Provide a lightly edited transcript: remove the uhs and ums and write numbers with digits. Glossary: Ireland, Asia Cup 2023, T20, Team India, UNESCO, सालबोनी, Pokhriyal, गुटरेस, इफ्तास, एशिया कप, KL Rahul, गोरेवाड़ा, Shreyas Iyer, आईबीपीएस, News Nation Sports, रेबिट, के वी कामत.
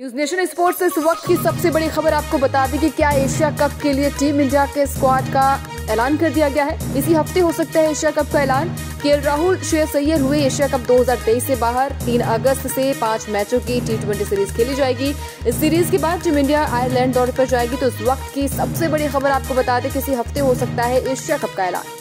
News nation sports इस वक्त की सबसे बड़ी खबर आपको बता दें कि क्या एशिया कप के लिए टीम इंडिया के स्क्वाड का ऐलान कर दिया गया है। इसी हफ्ते हो सकता है एशिया कप का ऐलान। केएल राहुल, श्रेयस अय्यर हुए एशिया कप 2023 से बाहर। 3 अगस्त से 5 मैचों की T20 सीरीज खेली जाएगी। इस सीरीज के बाद टीम इंडिया आयरलैंड दौरे पर जाएगी। तो इस वक्त की सबसे बड़ी खबर आपको बता दें कि इसी हफ्ते हो सकता है एशिया कप का ऐलान।